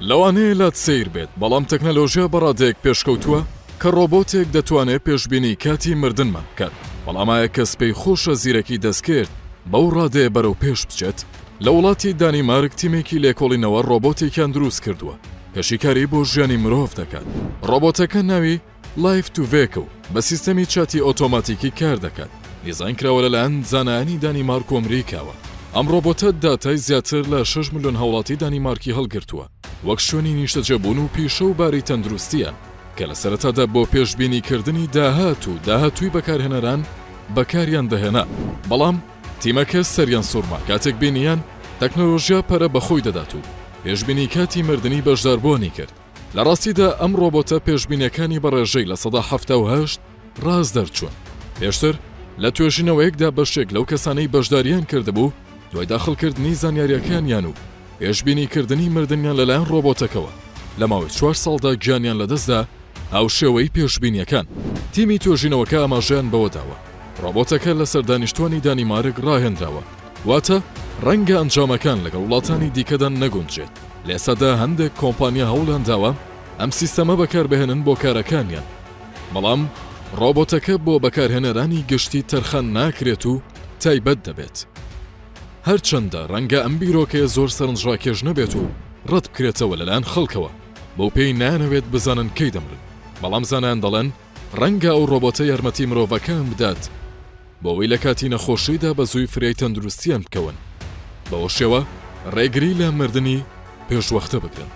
لەوانەیە لە سیر بێت، بەڵام تەکنەلۆژیا بەڕادەیەک پێشکەوتووە کە ڕۆبۆتێک دەتوانێت پێشبینی کاتی مردنمان بکات، بەڵام ئایا کەس پێی خۆشە زیرەکی دەستکرد بەو ڕادەیە بەرەو پێش بچێت؟ لە وڵاتی دانیمارک تیمێکی لێکۆڵینەوە ڕۆبۆتێکیان دروست کردووە پێشیکاری بۆ ژیانی مرۆڤ دەکات. ڕۆبۆتەکە ناوی لایف تو ڤێکە و بە سیستەمی چاتی ئۆتۆماتیکی کار دەکات. دیزاین کراوە لەلایەن زانایانی دانیمارک و ئەمریکاوە. ئەم ڕۆبۆتە داتای زیاتر لە 6 ملیۆن هاوڵاتی دانیمارکی هەڵگرتووە، وەک شوێنی نیشتەجێبوون و پیشە و باری تەندروستیان کە لە سەرەتادا بۆ پێشبینیکردنی داهات و داهاتووی بەکارهێنەران بەکاریان دەهێنا، بەڵام تیمەکە سەریان سوورما کاتێک بینیان تەکنەلۆژیا پەرە بەخۆی دەدات و پێشبینی کاتی مردنی بەشداربوونی کرد. لە ڕاستیدا ئەم ڕۆبۆتە پێشبینەکانی بەڕێژەی لە سەدا 78 ڕاز دەرچوون. پێشتر لە توێژینەوەیەکدا بەشێک لەو کەسانەی بەشداریان کردبوو دوای داخلکردنی زانیاریەکانیان و پێشبینیکردنی مردنیان لەلایەن ڕۆبۆتەکەوە لە ماوەی 4 ساڵدا گیانیان لەدەستدا هاوشێوەی پێشبینیەکان. تیمی توێژینەوەکە ئاماژیان بەوە داوە ڕۆبۆتەکە لەسەر دانیشتوانی دانیمارک ڕاهێنراوە، واتە ڕەنگە ئەنجامەکان لەگەڵ وڵاتانی دیکەدا نەگونجێت. لێسەدا هەندێک کۆمپانیا هەوڵانداوە ئەم سیستەمە بەکاربهێنن بۆ کارەکانیان، بەڵام ڕۆبۆتەکە بۆ بەکارهێنەرانی گشتی تەرخان ناکرێت و تایبەت دەبێت، هەرچەندە ڕەنگە ئەم بیرۆکەیە زۆر سەرنجڕاکێش نەبێت و ڕەت بکرێتەوە لەلایەن خەڵکەوە بەو پێی نانەوێت بزانن کەی دەمرن، بەڵام زانایان دەڵێن ڕەنگە ئەو ڕۆبۆتە یارمەتی مرۆڤەکان بدات بۆەوەی لە کاتی نەخۆشیدا بە زووی فرەی تەندروستیان بکەون، بەوە شێوە ڕێگری لە مردنی پێشوەختە بکرێن.